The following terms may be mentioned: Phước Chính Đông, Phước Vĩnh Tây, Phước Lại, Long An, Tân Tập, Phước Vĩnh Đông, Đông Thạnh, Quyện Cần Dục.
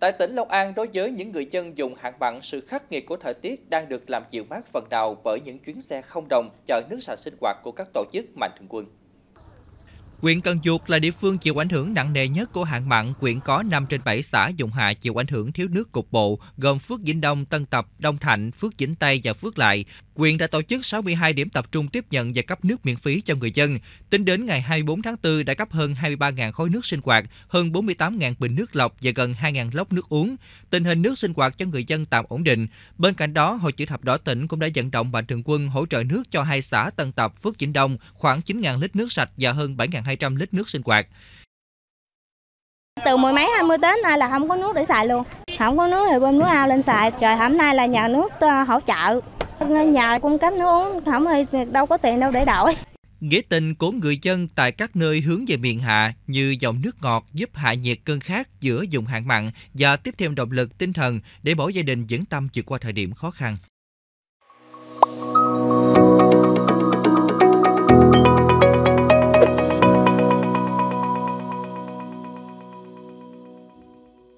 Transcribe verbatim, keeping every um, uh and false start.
Tại tỉnh Long An, đối với những người dân dùng hạn mặn, sự khắc nghiệt của thời tiết đang được làm dịu mát phần nào bởi những chuyến xe không đồng chở nước sạch sinh hoạt của các tổ chức mạnh thường quân. Quyện Cần Dục là địa phương chịu ảnh hưởng nặng nề nhất của hạn mặn. Quyện có năm trên bảy xã vùng hạ chịu ảnh hưởng thiếu nước cục bộ, gồm Phước Vĩnh Đông, Tân Tập, Đông Thạnh, Phước Vĩnh Tây và Phước Lại. Quyện đã tổ chức sáu mươi hai điểm tập trung tiếp nhận và cấp nước miễn phí cho người dân. Tính đến ngày hai mươi tư tháng tư đã cấp hơn hai mươi ba nghìn khối nước sinh hoạt, hơn bốn mươi tám nghìn bình nước lọc và gần hai nghìn lốc nước uống. Tình hình nước sinh hoạt cho người dân tạm ổn định. Bên cạnh đó, Hội Chữ Thập Đỏ tỉnh cũng đã vận động mạnh thường quân hỗ trợ nước cho hai xã Tân Tập, Phước Chính Đông khoảng chín nghìn lít nước sạch và hơn bảy nghìn hai trăm lít nước sinh hoạt. Từ mười mấy hai mươi đến nay là không có nước để xài luôn. Không có nước thì bơm nước ao lên xài. Trời, hôm nay là nhờ nước hỗ trợ, nhờ cung cấp nước uống, không thì đâu có tiền đâu để đổi. Nghĩa tình của người dân tại các nơi hướng về miền hạ như dòng nước ngọt giúp hạ nhiệt cơn khát giữa vùng hạn mặn và tiếp thêm động lực tinh thần để mỗi gia đình vững tâm vượt qua thời điểm khó khăn.